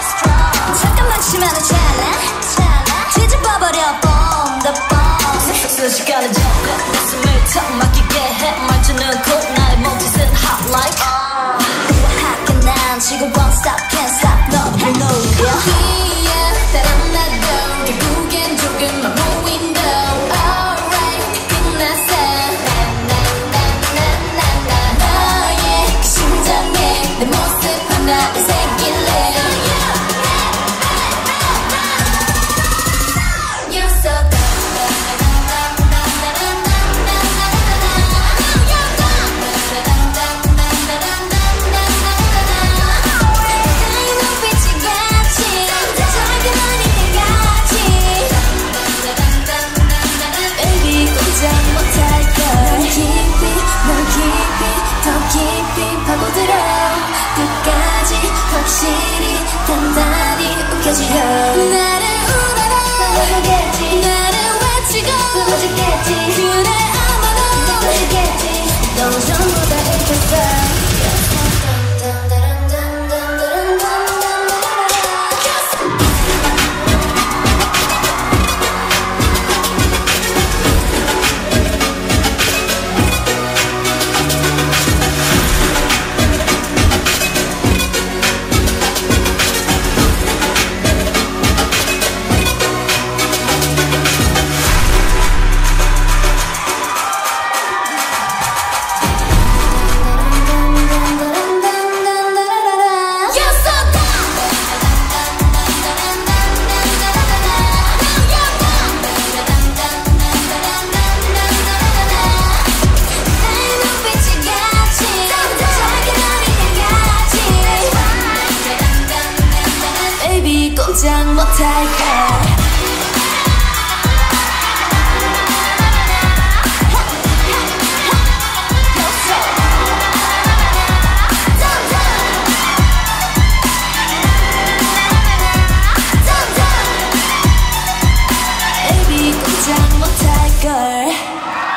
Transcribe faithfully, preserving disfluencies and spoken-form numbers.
strong. 잠깐만 심하는 찰나, 찰나. 뒤집어버려 bomb, the bomb. 수식간에 잡고 내 숨을 턱 막히게 해. 말투는 곧 나의 몸짓은 hot like. 우아하게 난 지금 won't stop, can't stop. 너를 노려. 어디야 다른 나도 결국엔 조금만 보인다. Alright, 끝났어. 나나나나나 너의 그 심장에 내 모습 하나 있어. 확실히 단단히 웃겨지려. 나를 울어라 보여주겠지. 나를 외치고 보여주겠지. 그래 아마도 보여주겠지. 넌 전부 다 이겼어. 꼼짝 못할까. Baby 꼼짝 못할걸.